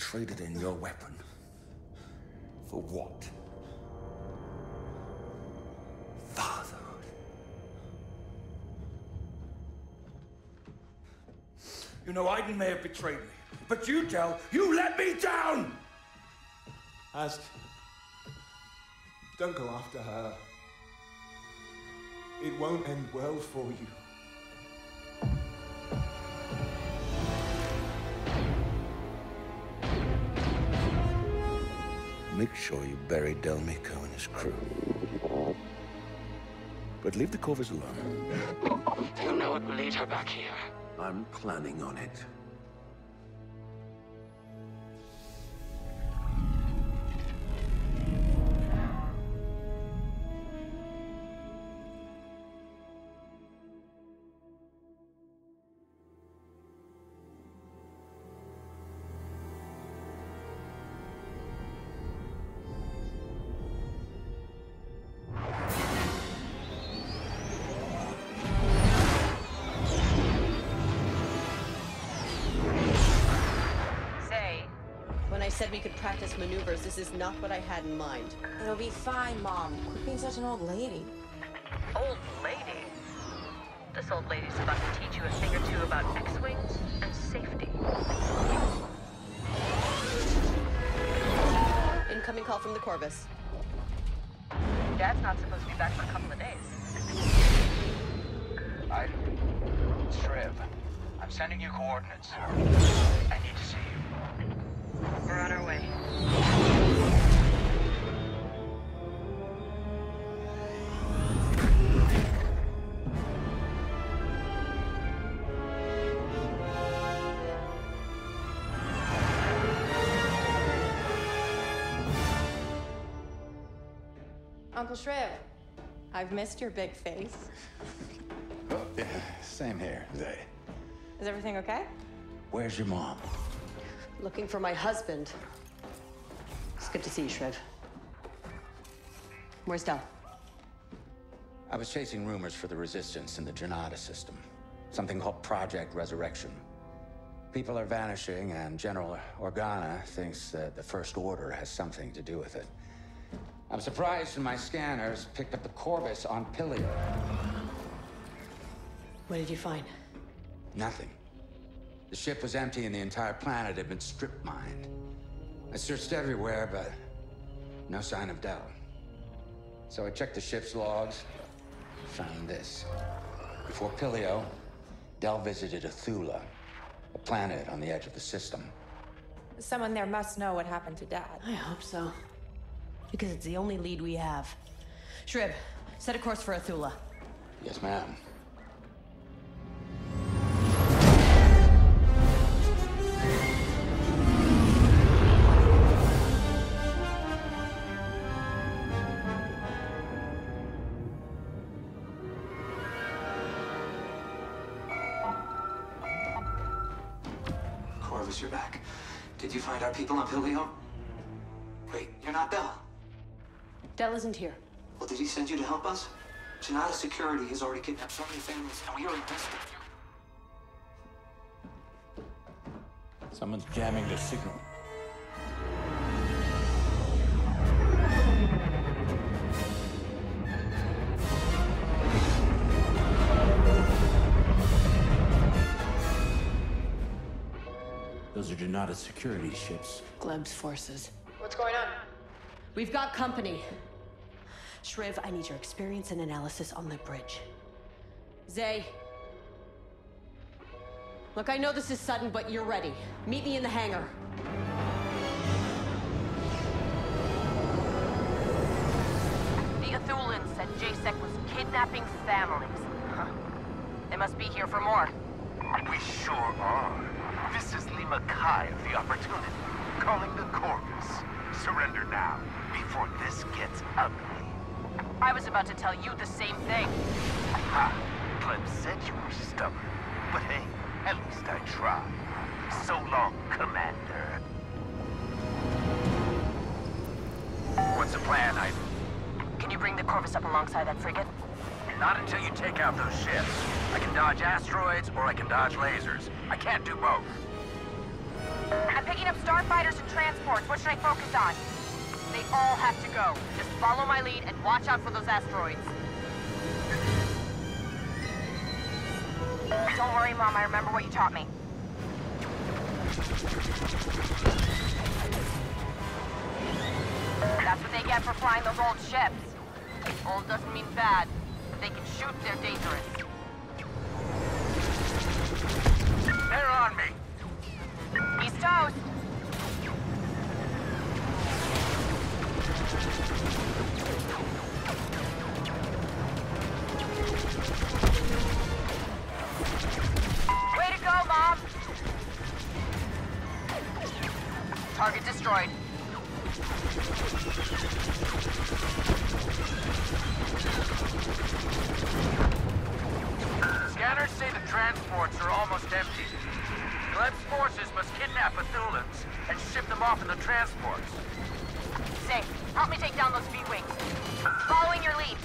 traded in your weapon. For what? Fatherhood. You know, Iden may have betrayed me, but you let me down! Hask, don't go after her. It won't end well for you. Make sure you bury Del Meeko and his crew. But leave the Corvus alone. They'll know it will lead her back here. I'm planning on it. Said we could practice maneuvers. This is not what I had in mind. It'll be fine, Mom. Quit being such an old lady. Old lady? This old lady's about to teach you a thing or two about X-Wings and safety. Incoming call from the Corvus. Dad's not supposed to be back for a couple of days. Shriv, I'm sending you coordinates. I need to see you. We're on our way. Uncle Shriv, I've missed your big face. Oh, yeah, same here, Zay. Is everything okay? Where's your mom? Looking for my husband. It's good to see you, Shriv. Where's Del? I was chasing rumors for the resistance in the Jinata system. Something called Project Resurrection. People are vanishing, and General Organa thinks that the First Order has something to do with it. I'm surprised when my scanners picked up the Corvus on Pillio. What did you find? Nothing. The ship was empty and the entire planet had been strip-mined. I searched everywhere, but no sign of Del. So I checked the ship's logs, found this. Before Pillio, Del visited Athula, a planet on the edge of the system. Someone there must know what happened to Dad. I hope so, because it's the only lead we have. Shriv, set a course for Athula. Yes, ma'am. You're back. Did you find our people on Pillio? Wait, you're not Del. Del isn't here. Well, did he send you to help us? Jinata Security has already kidnapped so many families, and we are invested. Someone's jamming their signal. Those are Jinata security ships. Gleb's forces. What's going on? We've got company. Shriv, I need your experience and analysis on the bridge. Zay. Look, I know this is sudden, but you're ready. Meet me in the hangar. The Athulans said JSEC was kidnapping families. Huh. They must be here for more. We sure are. This is Lima Kai of the Opportunity, calling the Corvus. Surrender now, before this gets ugly. I was about to tell you the same thing. Ha! Gleb said you were stubborn, but hey, at least I tried. So long, Commander. What's the plan, Iden? Can you bring the Corvus up alongside that frigate? Not until you take out those ships. I can dodge asteroids, or I can dodge lasers. I can't do both. I'm picking up up starfighters and transports. What should I focus on? They all have to go. Just follow my lead and watch out for those asteroids. Don't worry, Mom. I remember what you taught me. That's what they get for flying those old ships. Old doesn't mean bad. If they can shoot, they're dangerous. They're on me. He's toast. Way to go, Mom. Target destroyed. Scanners say the transports are almost empty. Gleb's forces must kidnap Athulans and ship them off in the transports. Zay, help me take down those V-wings. Following your lead.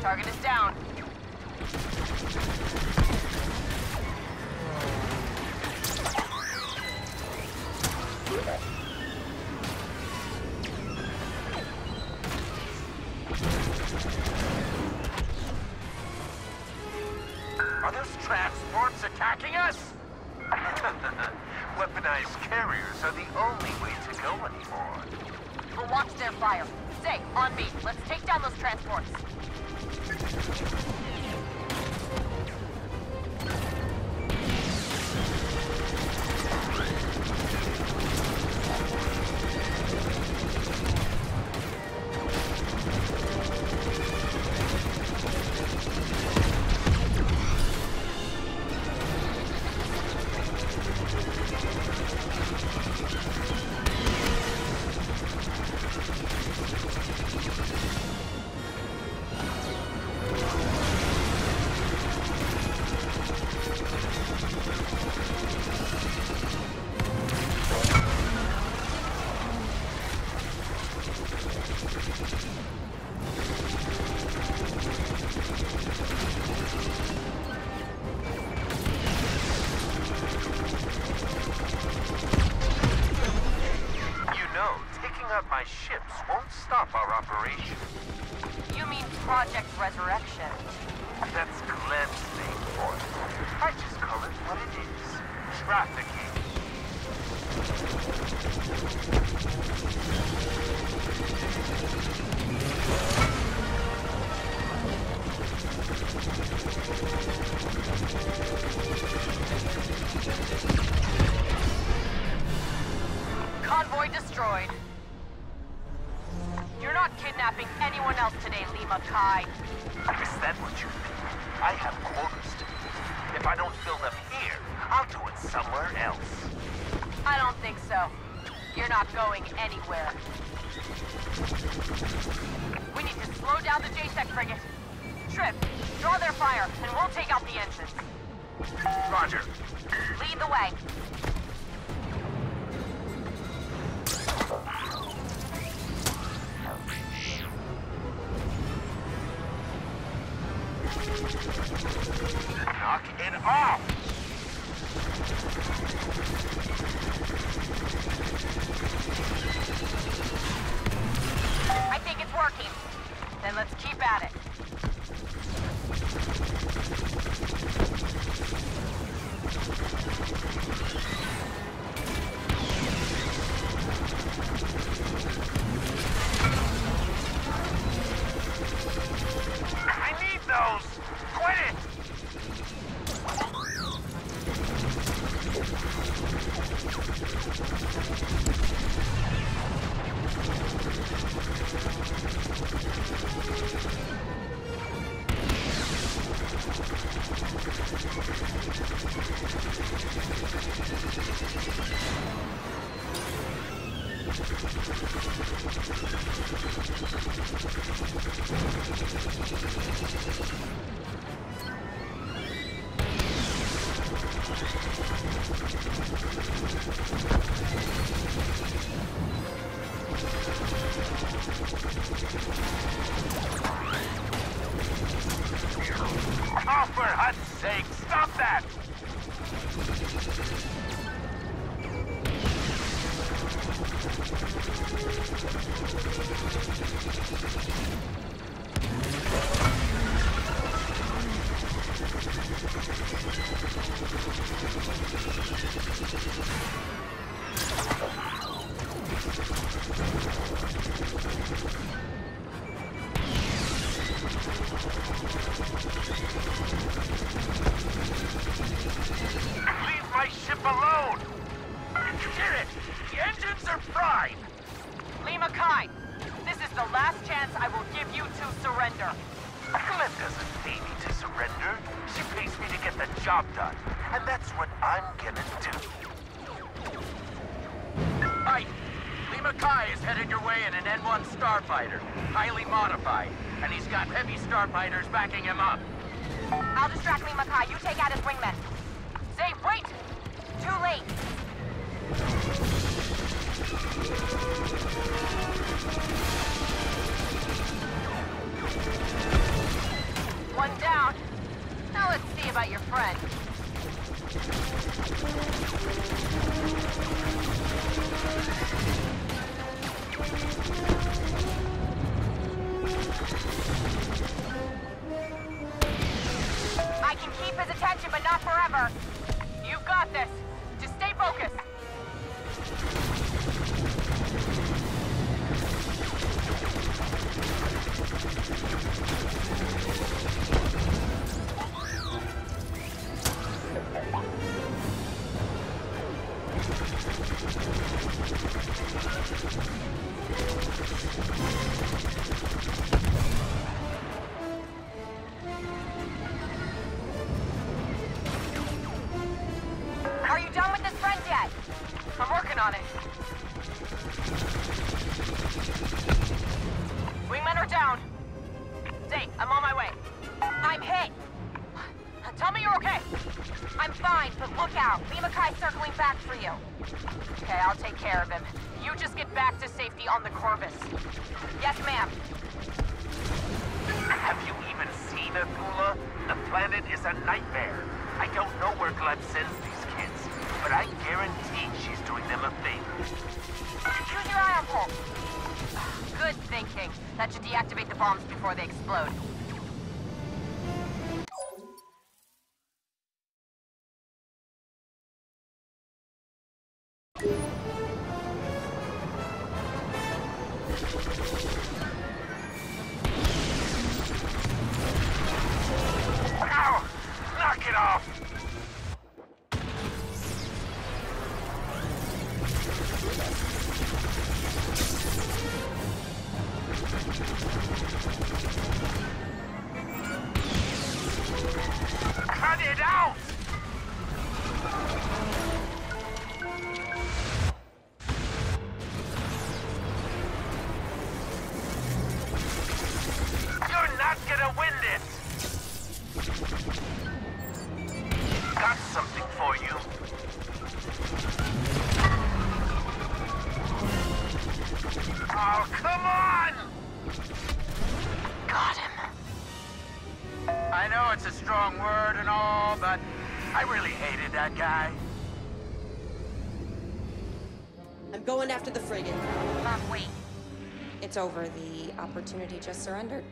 Target is down. Are those transports attacking us? Weaponized carriers are the only way to go anymore. We'll watch their fire. Zay, on me. Let's take down those transports. You mean Project Resurrection? That's Gleb's name for it. I just call it what it is. Trafficking. Convoy destroyed. You're not kidnapping anyone else today, Lima Kai. Is that what you mean? I have quotas to meet. If I don't fill them here, I'll do it somewhere else. I don't think so. You're not going anywhere. We need to slow down the JSEC frigate. Shriv, draw their fire, and we'll take out the engines. Roger. Lead the way. Knock it off! I think it's working. Then let's keep at it. I need those! Quit it! Oh, for Hut's sake, stop that! Leave my ship alone! Get it! The engines are fried! Lima Kai, this is the last chance I will give you to surrender. Gleb doesn't pay me to surrender. She pays me to get the job done. And that's what I'm gonna do. Right. Lima Kai is headed your way in an N1 Starfighter, highly modified, and he's got heavy starfighters backing him up. I'll distract Lima Kai, you take out his wingmen. Zay, wait! Too late. One down. Now let's see about your friend. I can keep his attention, but not forever. You've got this. Just stay focused. Are you done with this friend yet? I'm working on it. Wingmen are down. Zay, I'm on my way. I'm hit. Tell me you're okay. I'm fine, but look out. Lima Kai's circling back for you. Okay, I'll take care of him. You just get back to safety on the Corvus. Yes, ma'am. Have you even seen Athula? The planet is a nightmare. I don't know where Gleb sends these kids, but I guarantee she's doing them a favor. Use your eye on pole. Good thinking. That should deactivate the bombs before they explode. It's over. The Opportunity just surrendered.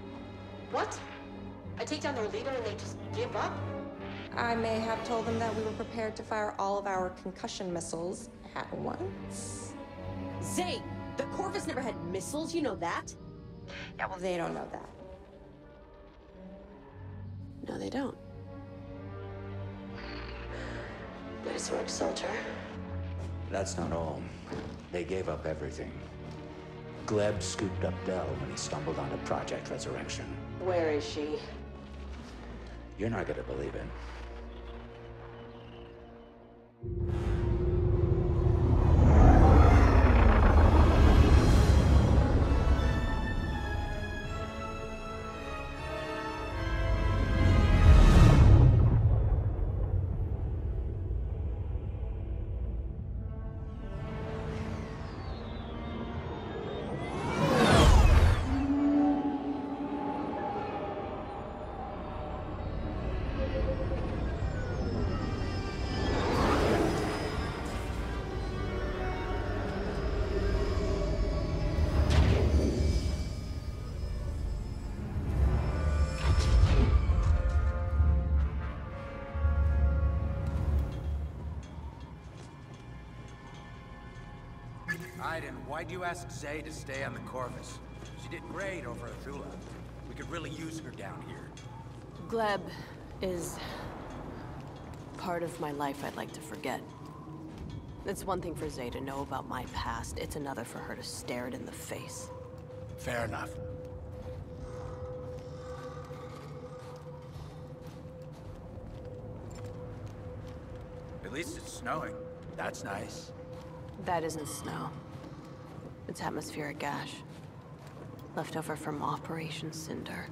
What? I take down their leader and they just give up? I may have told them that we were prepared to fire all of our concussion missiles at once. Zay, the Corvus never had missiles, you know that? Yeah, well, they don't know that. No, they don't. Nice work, soldier. That's not all. They gave up everything. Gleb scooped up Del when he stumbled onto Project Resurrection. Where is she? You're not gonna believe it. Iden, why'd you ask Zay to stay on the Corvus? She did great over Athula. We could really use her down here. Gleb is part of my life I'd like to forget. It's one thing for Zay to know about my past. It's another for her to stare it in the face. Fair enough. At least it's snowing. That's nice. That isn't snow. It's atmospheric ash. Left over from Operation Cinder.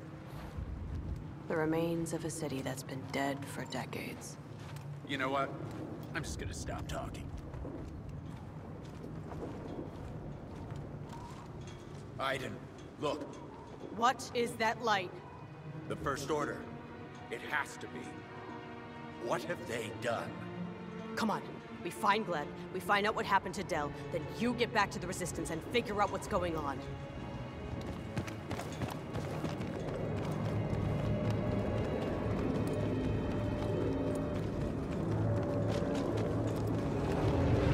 The remains of a city that's been dead for decades. You know what? I'm just gonna stop talking. Iden, look. What is that light? The First Order. It has to be. What have they done? Come on. We find Gleb, we find out what happened to Del, then you get back to the Resistance and figure out what's going on.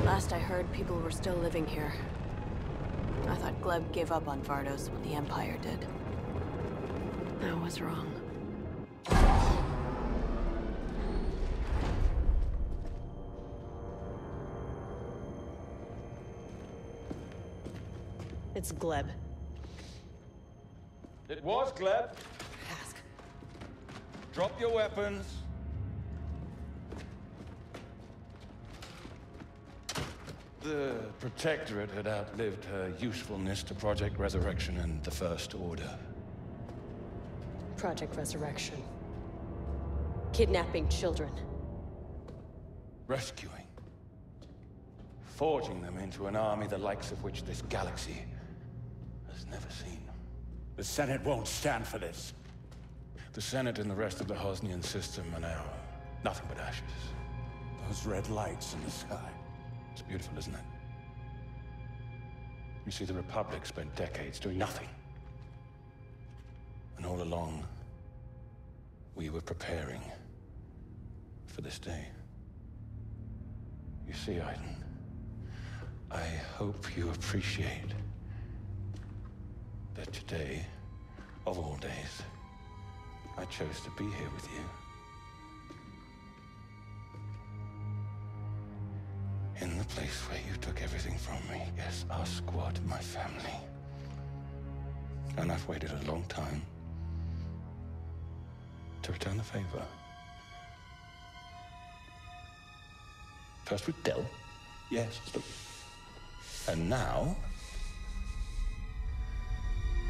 Last I heard, people were still living here. I thought Gleb gave up on Vardos when the Empire did. I was wrong. It's Gleb. It was Gleb. Hask. Drop your weapons. The Protectorate had outlived her usefulness to Project Resurrection and the First Order. Project Resurrection. Kidnapping children. Rescuing. Forging them into an army the likes of which this galaxy never seen. The Senate won't stand for this. The Senate and the rest of the Hosnian system are now nothing but ashes. Those red lights in the sky. It's beautiful, isn't it? You see, the Republic spent decades doing nothing. And all along, we were preparing for this day. You see, Iden, I hope you appreciate that today, of all days, I chose to be here with you. In the place where you took everything from me. Yes, our squad, my family. And I've waited a long time to return the favor. First with Del. Yes. And now,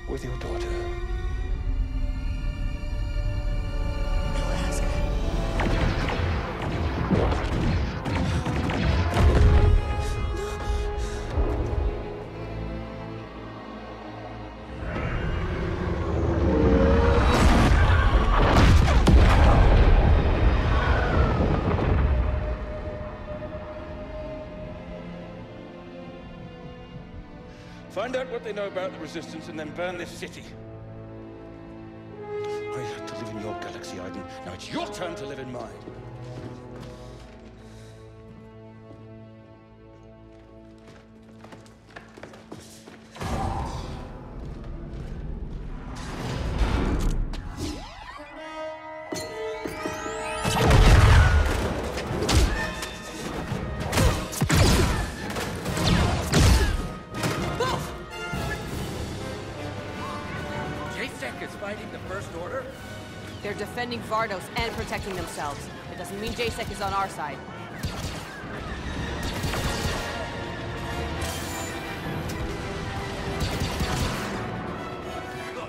with your daughter. No, Hask. Find out what they know about the Resistance, and then burn this city. I had to live in your galaxy, Iden. Now it's your turn to live in mine. Defending Vardos and protecting themselves. It doesn't mean JSEC is on our side. Look,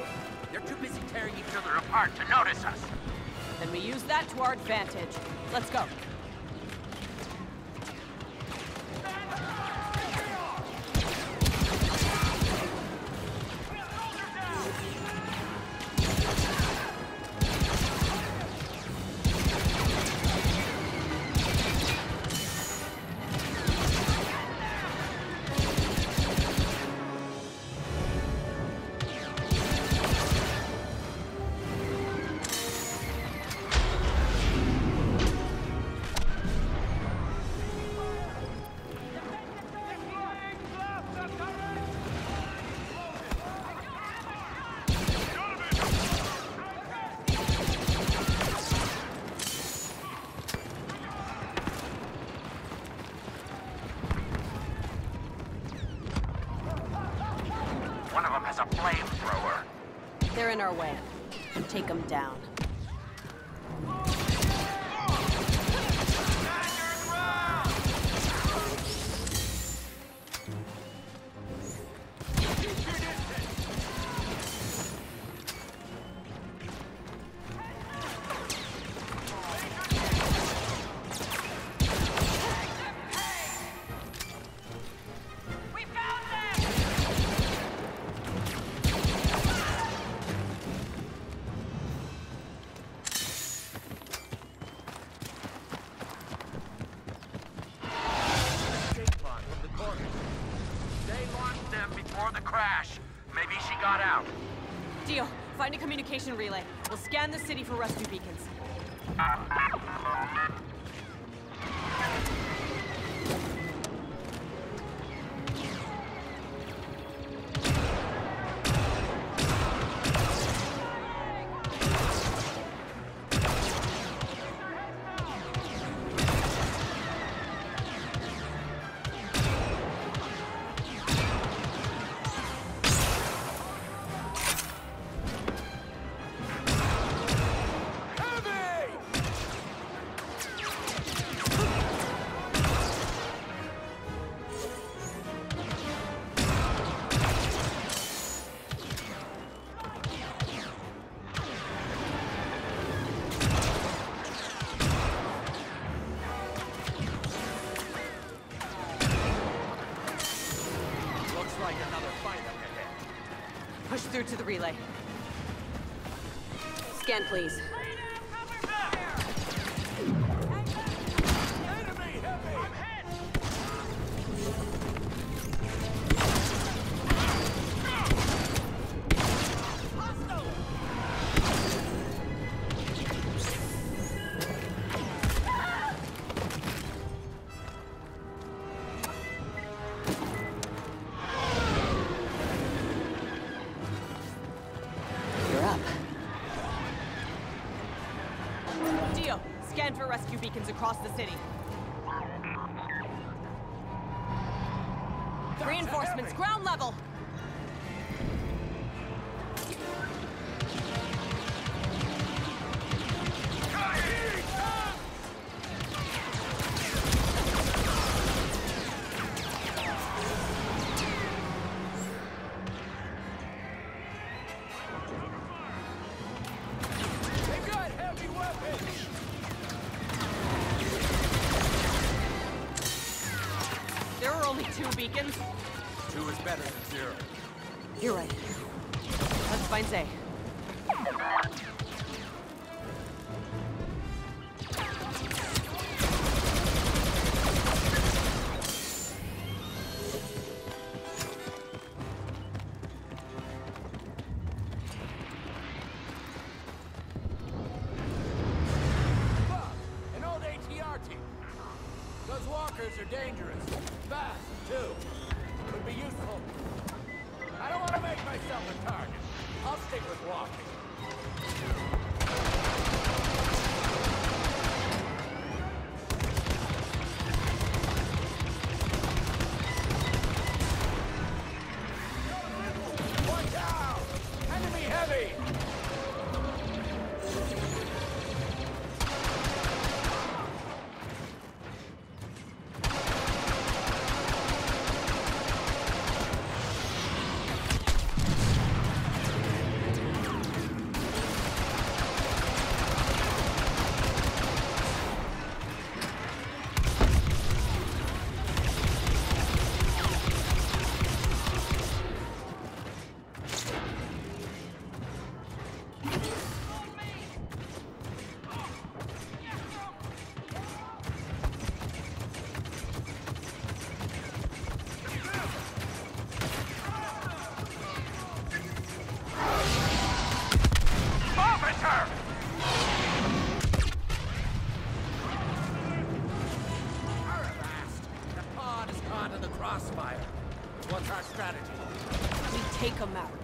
they're too busy tearing each other apart to notice us. Then we use that to our advantage. Let's go. One of them has a flamethrower. They're in our way. Take them down. Relay. We'll scan the city for rescue beacons. Through to the relay. Scan, please. Beacons across the city. Reinforcements, ground level! Zay. An old ATR team. Those walkers are dangerous. Fast, too. Could be useful. I don't want to make myself a target. I'll stick with walking. Watch out! Enemy heavy!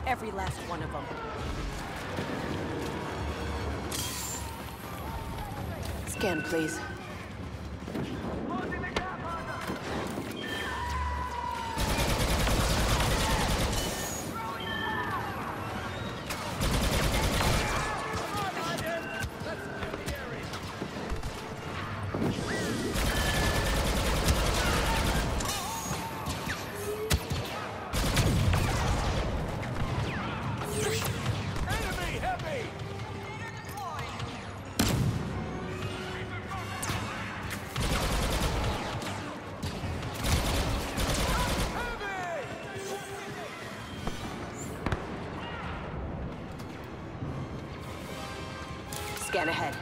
Every last one of them. Scan, please. Enemy heavy! Scan ahead.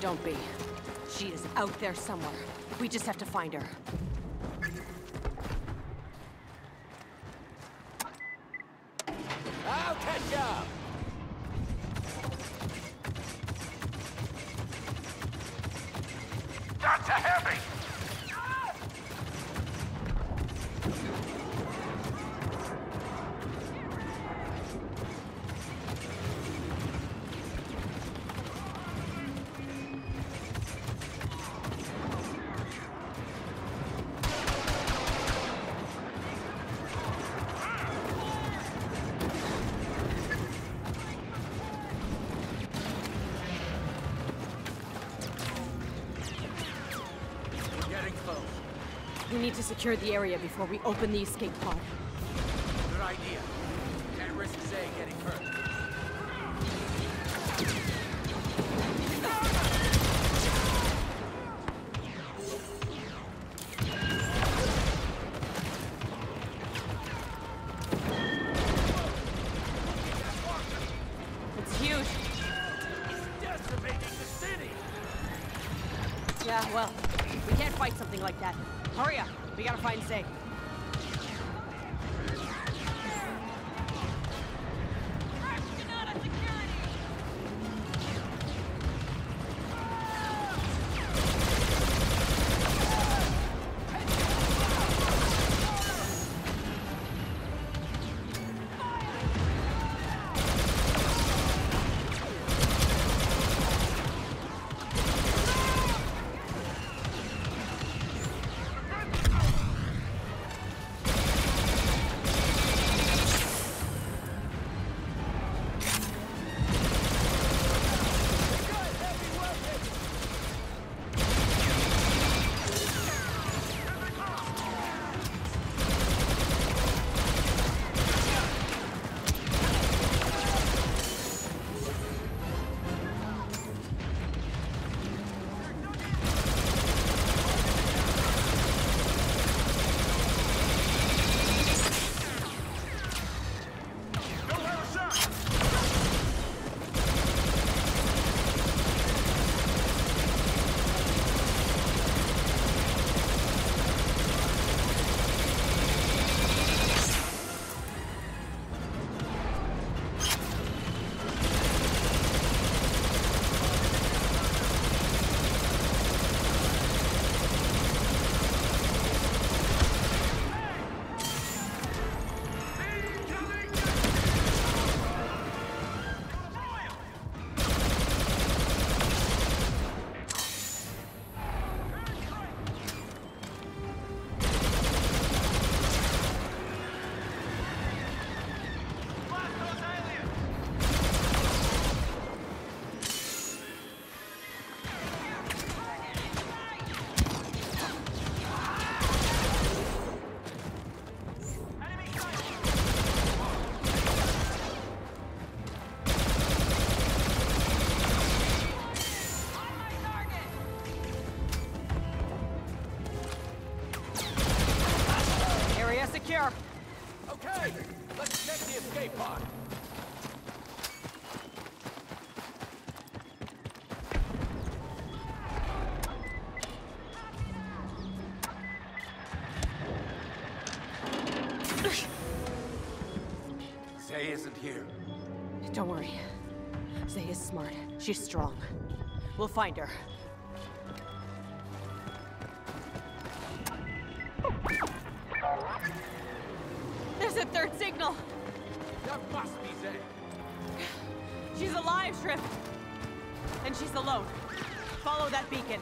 Don't be. She is out there somewhere. We just have to find her. I'll catch up! That's a heavy! We need to secure the area before we open the escape pod. Good idea. Can't risk Zay getting hurt. It's huge. It's decimating the city. Yeah, well, we can't fight something like that. Hurry up! We gotta find Zay. First Order here. Don't worry. Zay is smart. She's strong. We'll find her. There's a third signal. That must be Zay. She's alive, Shriv. And she's alone. Follow that beacon.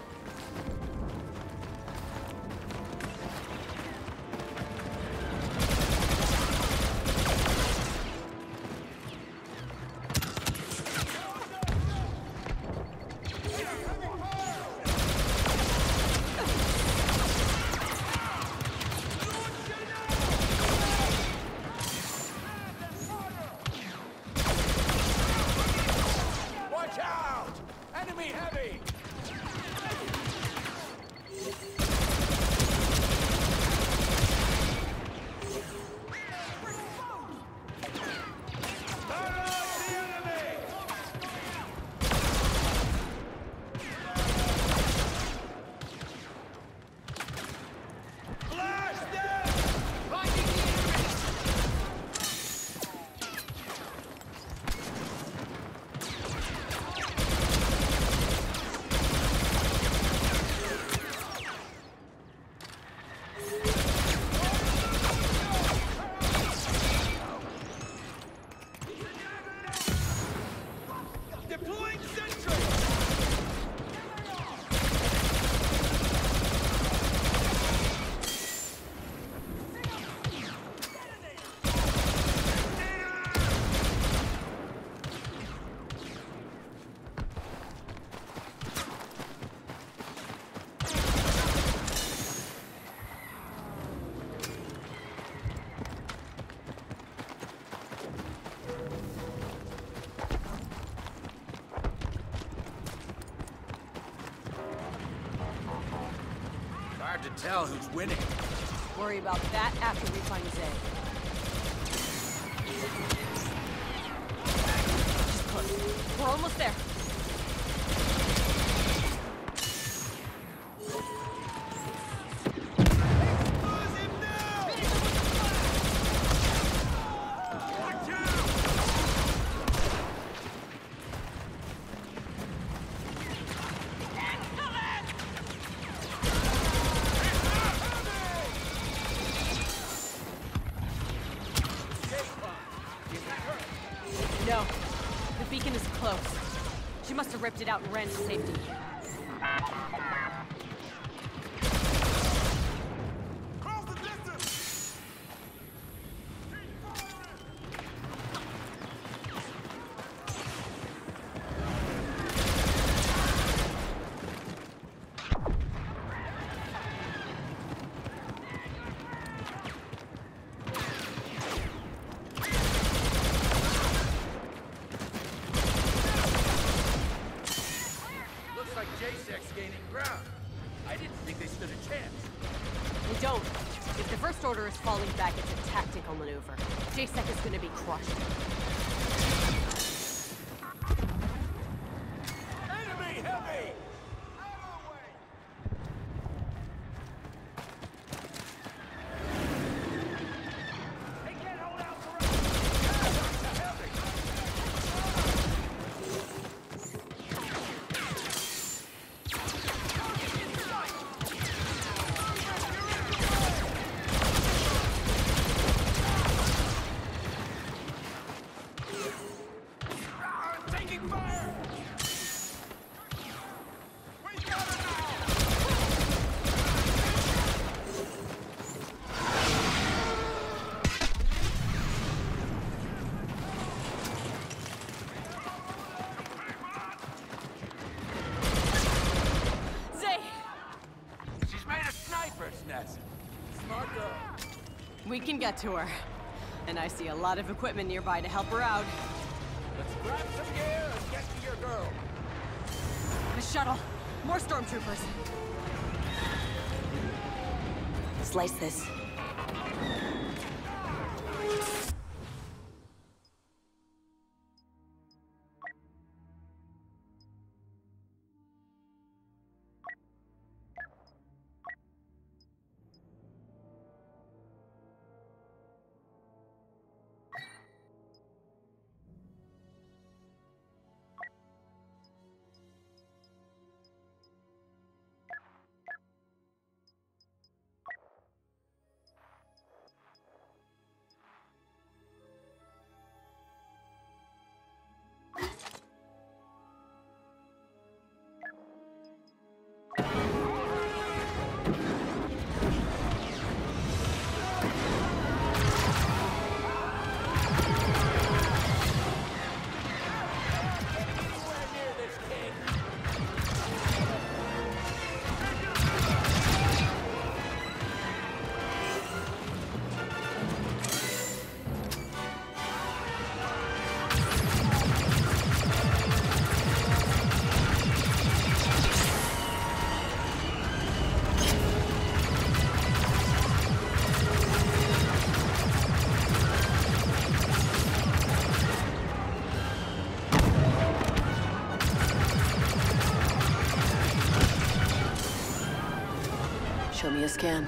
To tell who's winning. Worry about that after we find Zay. We're almost there. Ripped it out and ran to safety. We can get to her. And I see a lot of equipment nearby to help her out. Let's grab some gear and get to your girl. The shuttle. More stormtroopers. Slice this. Show me a scan.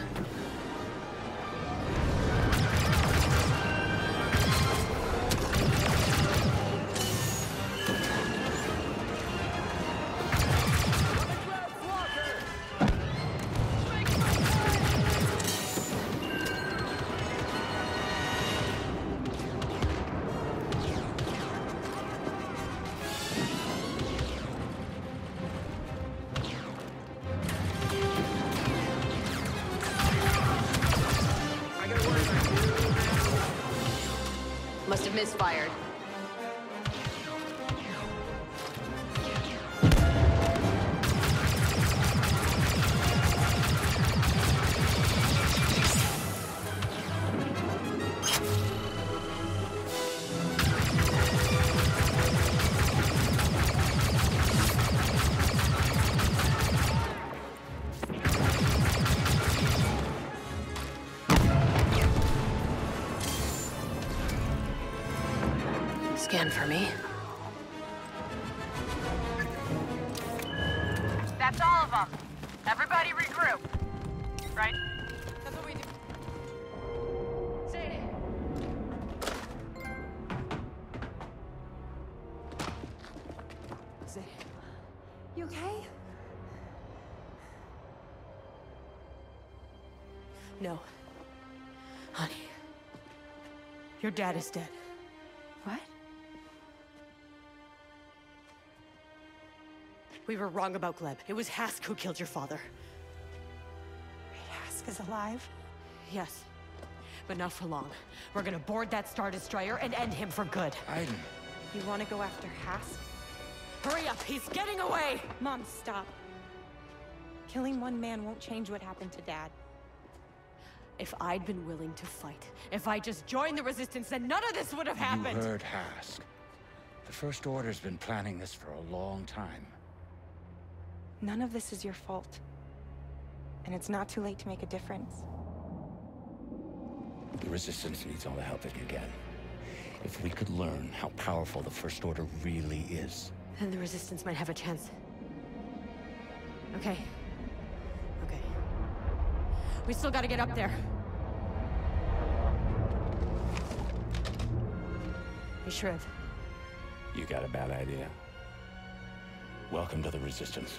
Misfired. Scan for me. That's all of them. Everybody regroup. Right? That's what we do. Zay. Zay. You okay? No. Honey. Your dad is dead. What? We were wrong about Gleb. It was Hask who killed your father. Wait, Hask is alive? Yes. But not for long. We're gonna board that Star Destroyer and end him for good. Iden. You wanna go after Hask? Hurry up! He's getting away! Mom, stop. Killing one man won't change what happened to Dad. If I'd been willing to fight, if I just joined the Resistance, then none of this would have happened! You heard Hask. The First Order's been planning this for a long time. None of this is your fault. And it's not too late to make a difference. The Resistance needs all the help it can get. If we could learn how powerful the First Order really is... then the Resistance might have a chance. Okay. Okay. We still gotta get up there. Hey, Shriv. You got a bad idea. Welcome to the Resistance.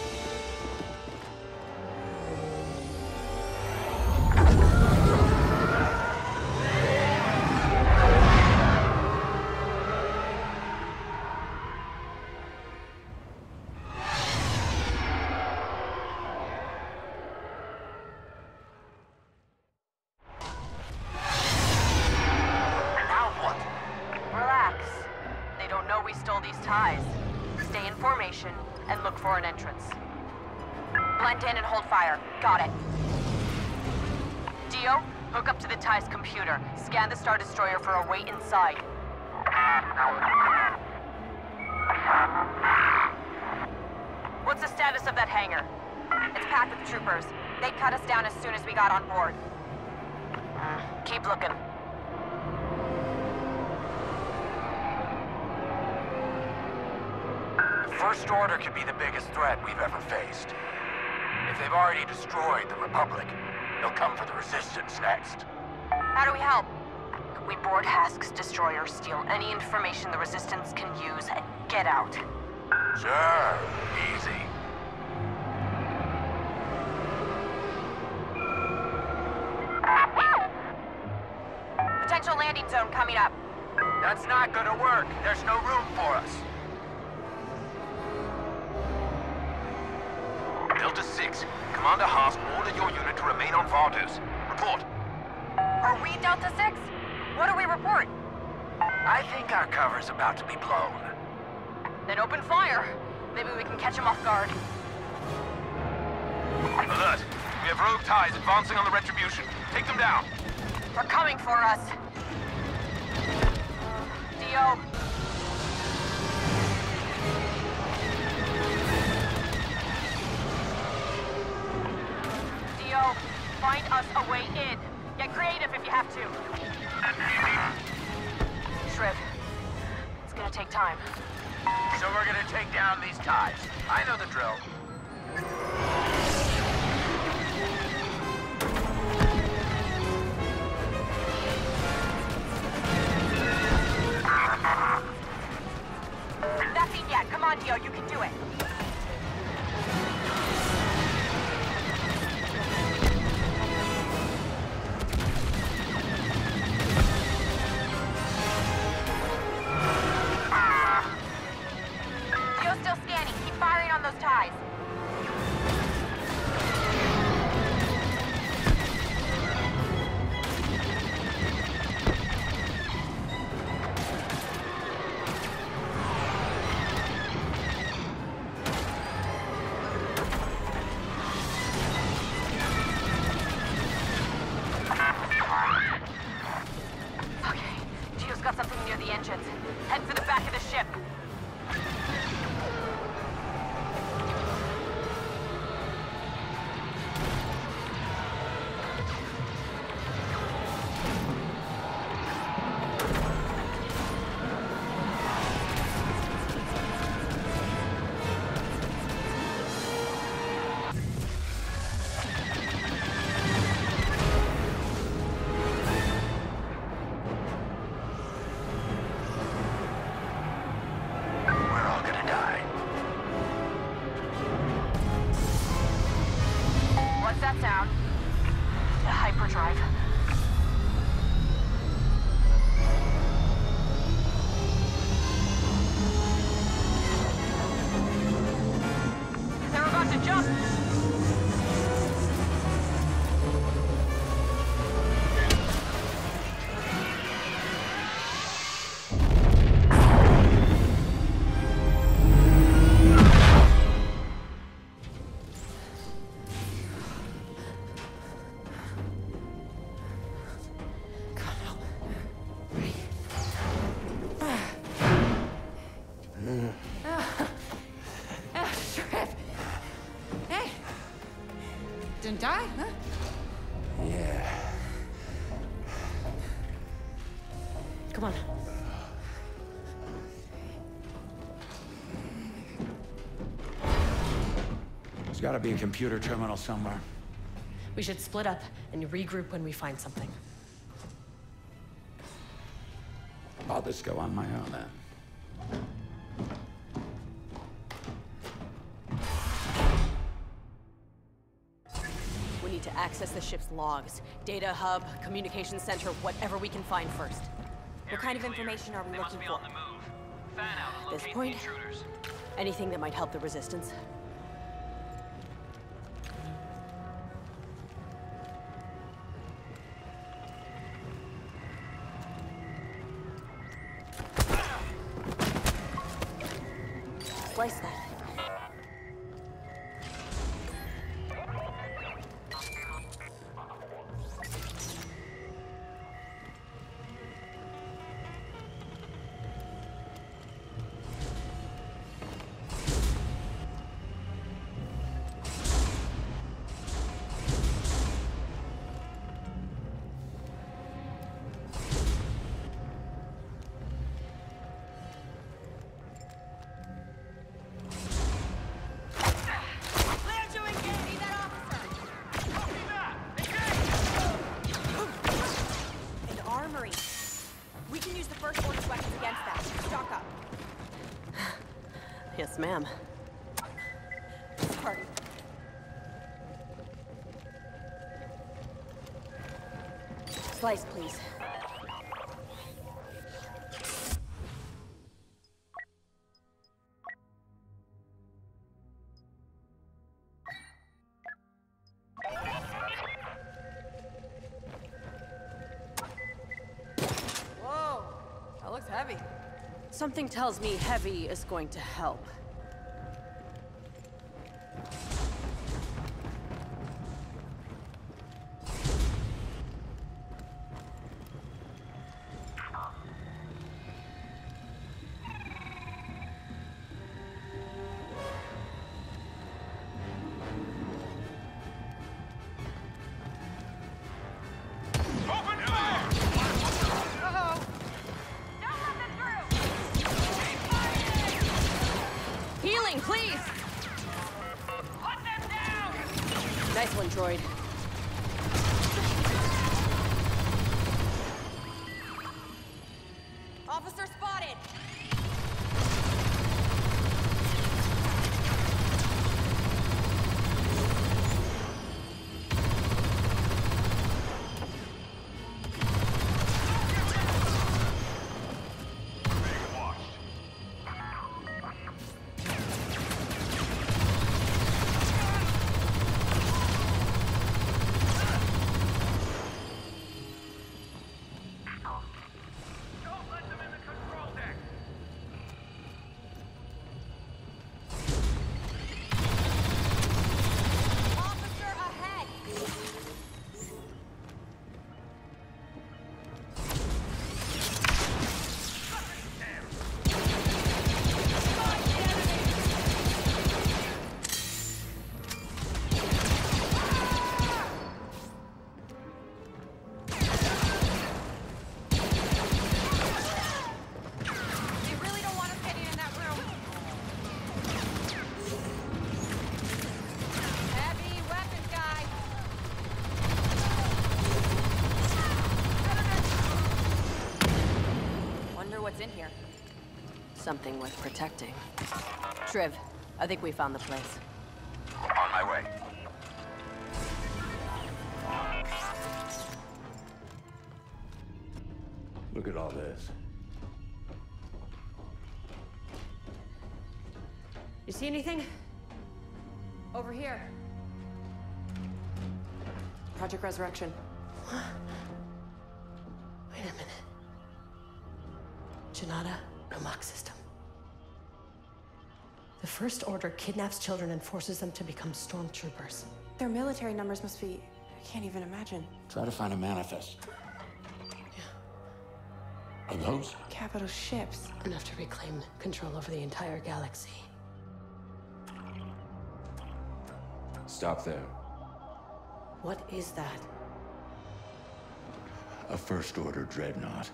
Scan the Star Destroyer for a way inside. What's the status of that hangar? It's packed with troopers. They cut us down as soon as we got on board. Keep looking. The First Order could be the biggest threat we've ever faced. If they've already destroyed the Republic, they'll come for the Resistance next. How do we help? We board Hask's destroyer, steal any information the Resistance can use, and get out. Sure. Easy. Potential landing zone coming up. That's not gonna work. There's no room for us. Delta 6, Commander Hask ordered your unit to remain on Vardos. Report. Are we Delta 6? What do we report? I think our cover's about to be blown. Then open fire. Maybe we can catch him off guard. Alert! We have rogue ties advancing on the Retribution. Take them down. They're coming for us. Dio. Dio, find us a way in. Get creative if you have to. Shriv, it's gonna take time. So we're gonna take down these ties. I know the drill. Pillio, you can do it. Die, huh? Yeah. Come on. There's gotta be a computer terminal somewhere. We should split up and regroup when we find something. I'll just go on my own then. Access the ship's logs. Data hub, communications center, whatever we can find first. What kind of information are we looking for? At this point, anything that might help the resistance. Slice that. Ma'am. Sorry. Slice, please. Whoa, that looks heavy. Something tells me heavy is going to help. Officer spotted! Something worth protecting. Shriv, I think we found the place. On my way. Look at all this. You see anything? Over here. Project Resurrection. Wait a minute. Jinata, Rommak system. The First Order kidnaps children and forces them to become stormtroopers. Their military numbers must be... I can't even imagine. Try to find a manifest. Yeah. Are those? Capital ships. Enough to reclaim control over the entire galaxy. Stop there. What is that? A First Order Dreadnought.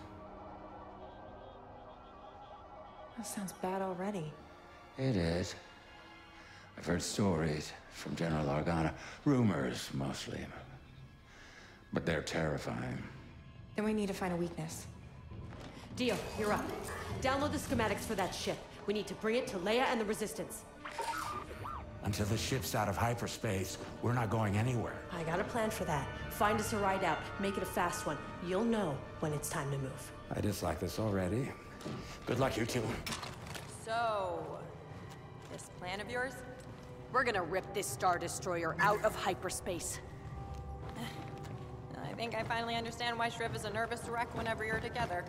That sounds bad already. It is. I've heard stories from General Organa. Rumors, mostly. But they're terrifying. Then we need to find a weakness. Dio, you're up. Download the schematics for that ship. We need to bring it to Leia and the Resistance. Until the ship's out of hyperspace, we're not going anywhere. I got a plan for that. Find us a ride out. Make it a fast one. You'll know when it's time to move. I dislike this already. Good luck, you two. So, this plan of yours? We're gonna rip this Star Destroyer out of hyperspace. I think I finally understand why Shriv is a nervous wreck whenever you're together.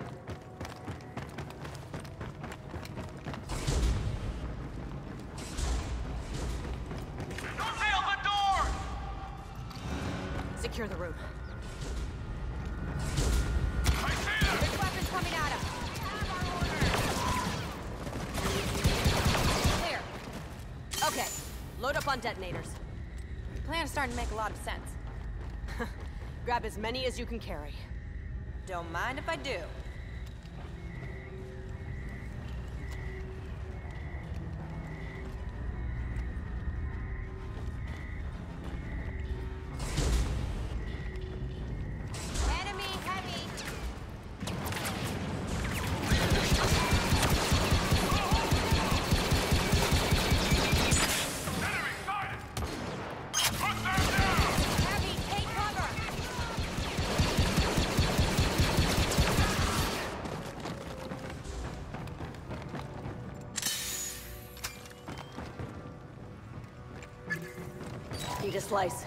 The room. I see them! Big weapons coming at us! We have our order! Clear. Okay, load up on detonators. The plan's starting to make a lot of sense. Grab as many as you can carry. Don't mind if I do. Slice.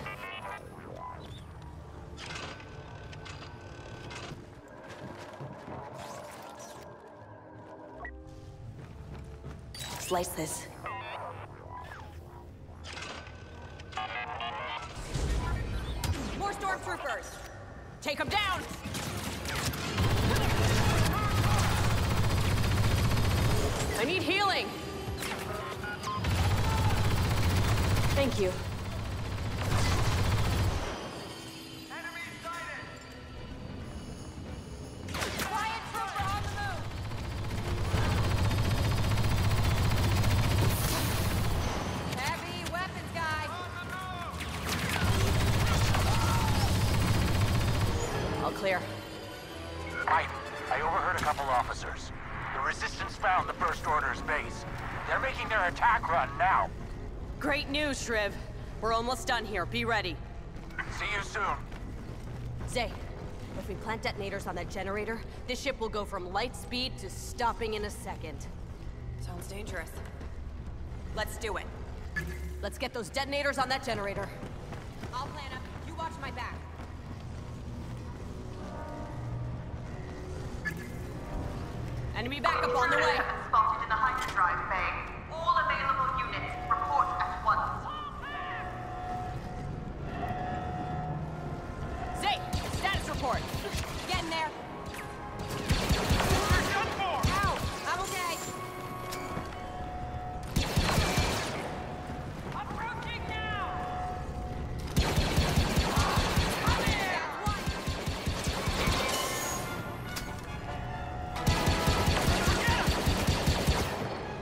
Slice this. More stormtroopers! Take them down! I need healing! Thank you. Shriv, we're almost done here. Be ready. See you soon. Zay, if we plant detonators on that generator, this ship will go from light speed to stopping in a second. Sounds dangerous. Let's do it. Let's get those detonators on that generator. I'll plan up. You watch my back. Enemy backup on the way. Spotted in the hyperdrive bay. All available units report at once. Zay, status report. Get in there. We're done for. Ow, I'm okay. Approaching now. Come here.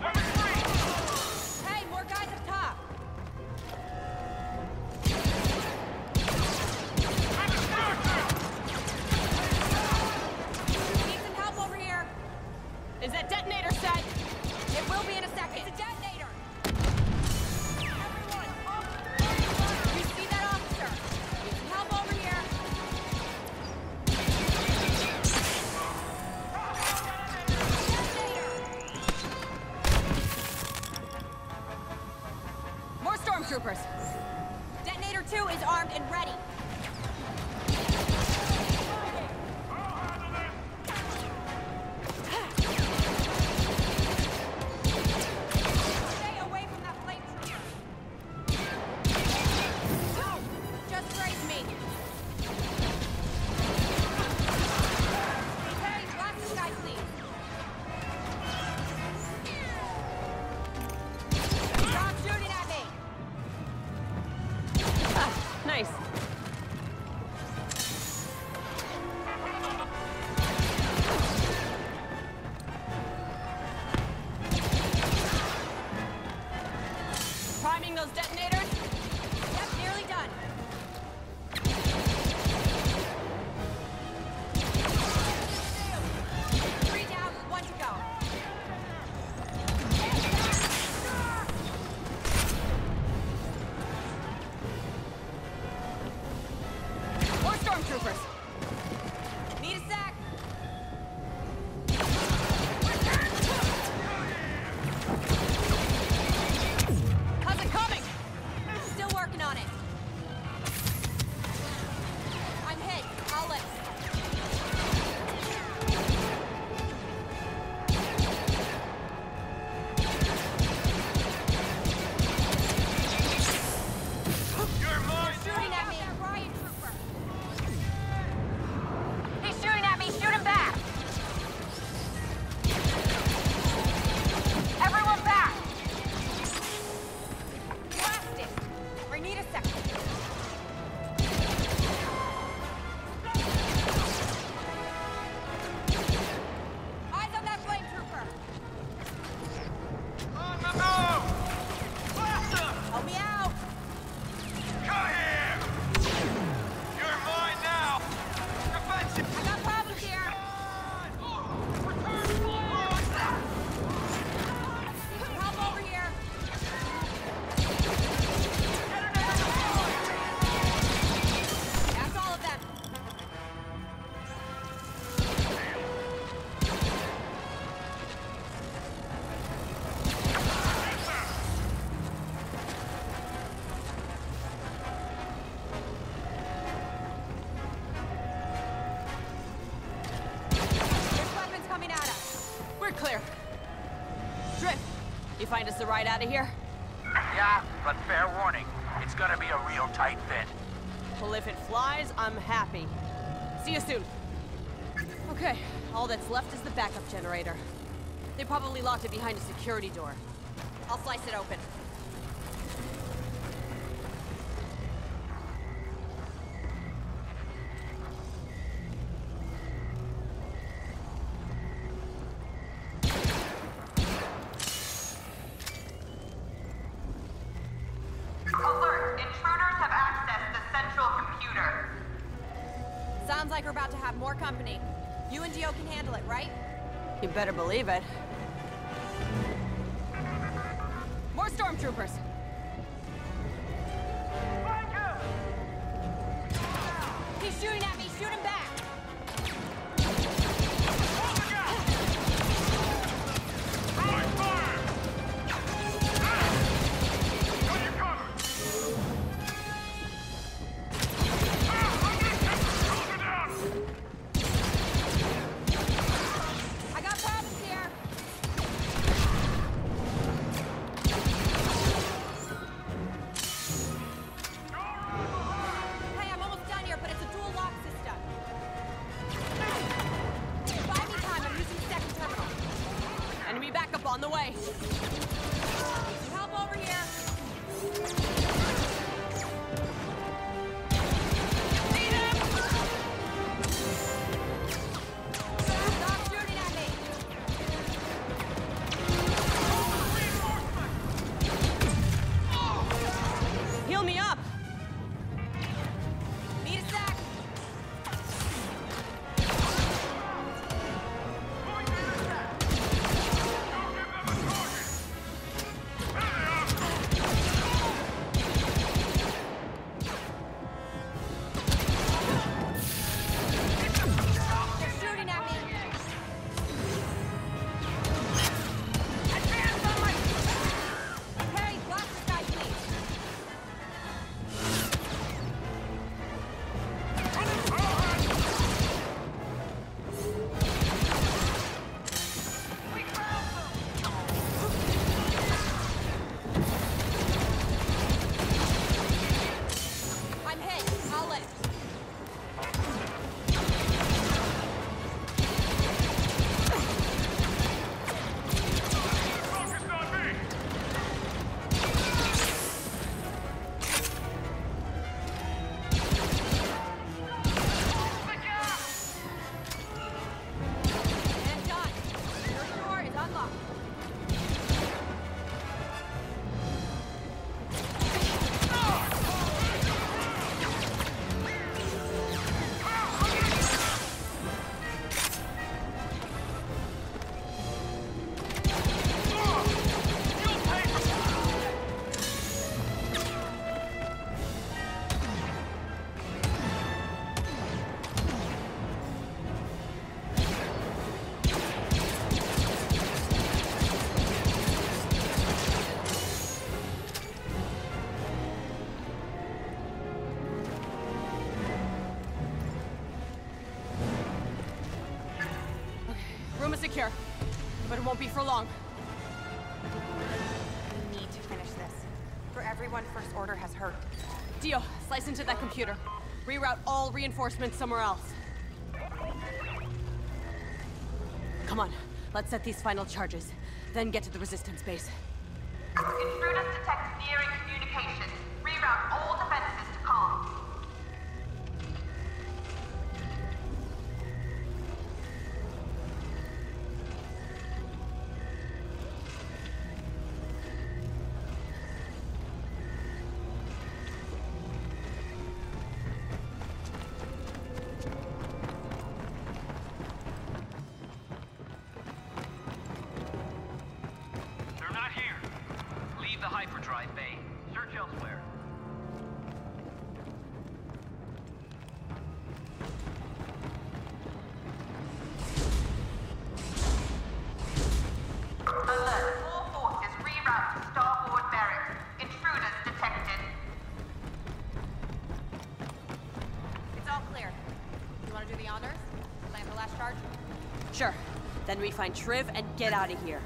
Get him. Hey, more guys up top. Need some help over here. Is that detonator set? It will be in a second. It's a detonator. Everyone, off the line. You see that officer? Need some help over here. Detonator. More stormtroopers. Detonator 2 is armed and ready. Find us the ride out of here? Yeah, but fair warning, it's gonna be a real tight fit. Well, if it flies, I'm happy. See you soon. Okay, all that's left is the backup generator. They probably locked it behind a security door. I'll slice it open. Better believe it. More stormtroopers. He's shooting at me. Shoot him back. Target! secure, but it won't be for long. We need to finish this. For everyone First Order has hurt. Dio, slice into that computer. Reroute all reinforcements somewhere else. Come on, let's set these final charges, then get to the resistance base. Intruders detect nearing communications. Reroute all defenses to calm. Then we find Shriv and get out of here.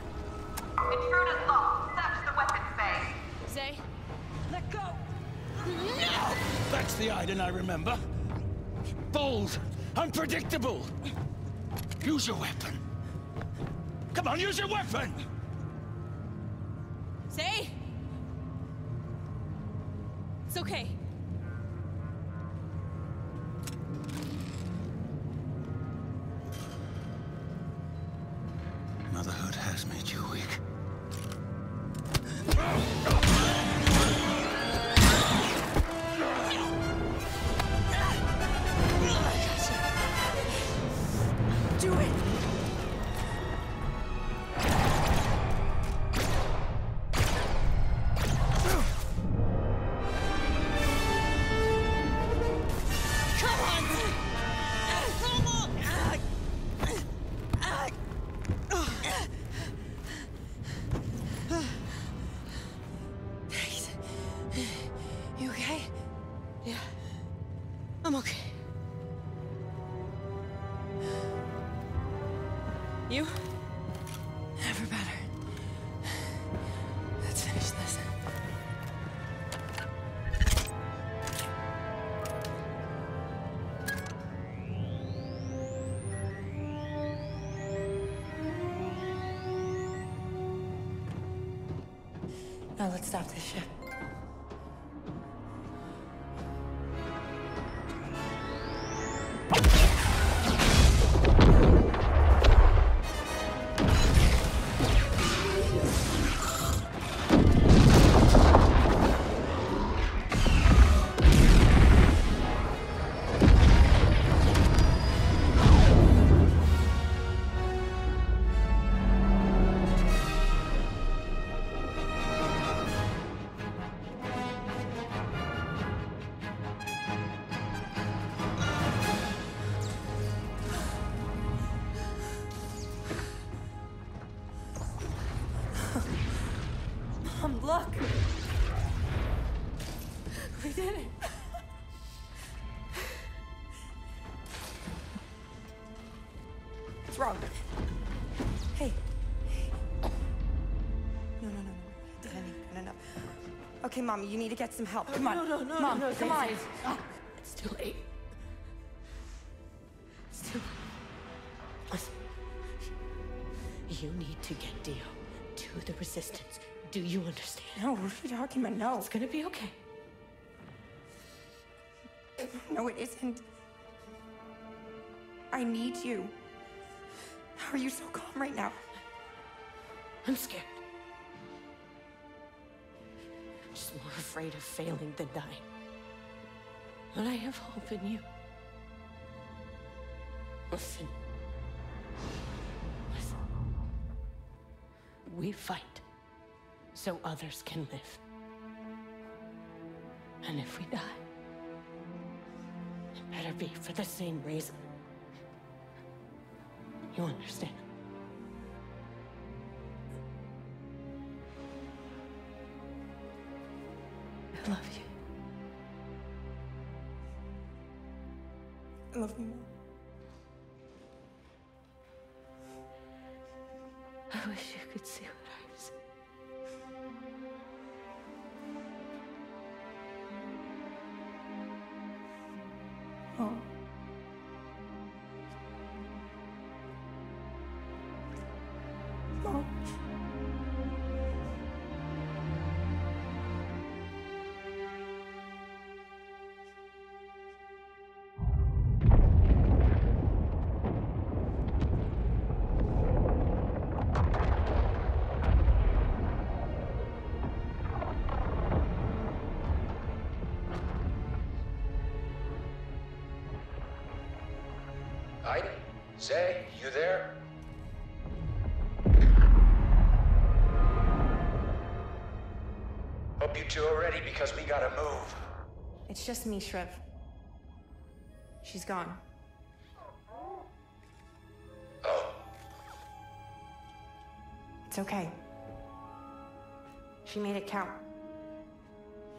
Intruders lost. Search the weapons bay. Zay, let go. No! That's the Iden I remember. Bold, unpredictable. Use your weapon. Come on, use your weapon. Zay, it's okay. Motherhood has made you weak. Do it! Now let's stop this ship. Okay, Mom, you need to get some help. Come on. No, no, no, Mom, no, no, come on. It's too late. It's too late. Listen. You need to get Dio to the resistance. Do you understand? No, what are you talking about? No. It's gonna be okay. No, it isn't. I need you. How are you so calm right now? I'm scared. Just more afraid of failing than dying. But I have hope in you. Listen. Listen. We fight so others can live. And if we die, it better be for the same reason. You understand? I love you. I love you, Mom. could see what I was. Oh. No. Iden? Zay, you there? Hope you two are ready because we gotta move. It's just me, Shriv. She's gone. Oh. It's okay. She made it count.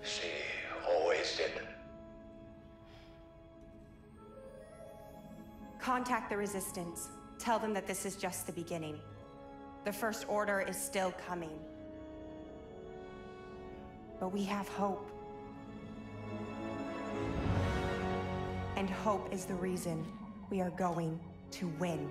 She always did. Contact the Resistance. Tell them that this is just the beginning. The First Order is still coming. But we have hope. And hope is the reason we are going to win.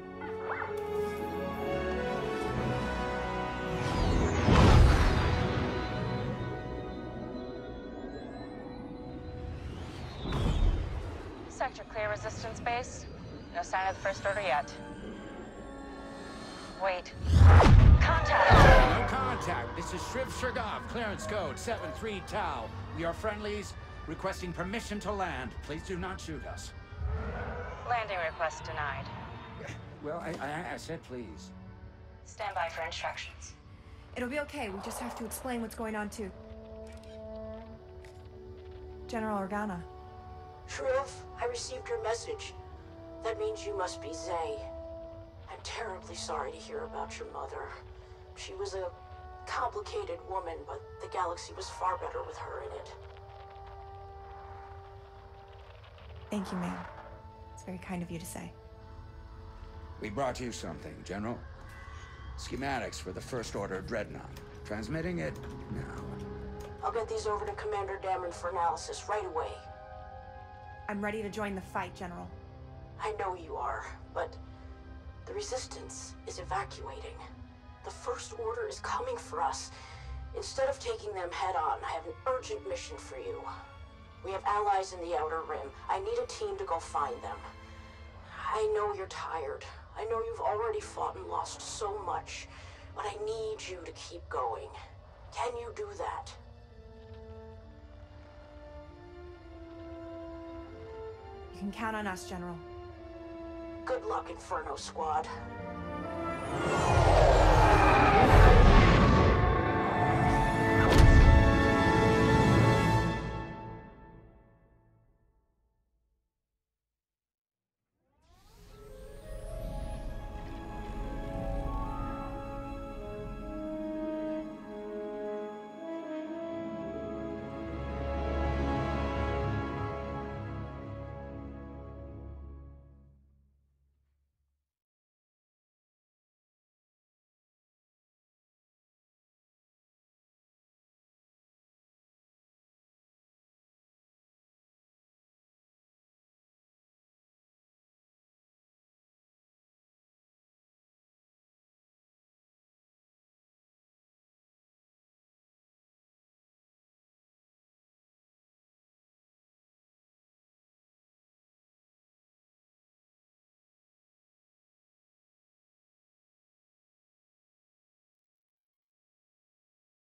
Sector clear, Resistance base. No sign of the First Order yet. Wait. Contact! No contact. This is Shriv Shurgov, clearance code 73 Tau. We are friendlies, requesting permission to land. Please do not shoot us. Landing request denied. Well, I said please. Stand by for instructions. It'll be okay. We just have to explain what's going on to General Organa. Shriv, I received your message. That means you must be Zay. I'm terribly sorry to hear about your mother. She was a complicated woman, but the galaxy was far better with her in it. Thank you, ma'am. It's very kind of you to say. We brought you something, General. Schematics for the First Order Dreadnought. Transmitting it now. I'll get these over to Commander Dameron for analysis right away. I'm ready to join the fight, General. I know you are, but the Resistance is evacuating. The First Order is coming for us. Instead of taking them head-on, I have an urgent mission for you. We have allies in the Outer Rim. I need a team to go find them. I know you're tired. I know you've already fought and lost so much, but I need you to keep going. Can you do that? You can count on us, General. Good luck, Inferno Squad.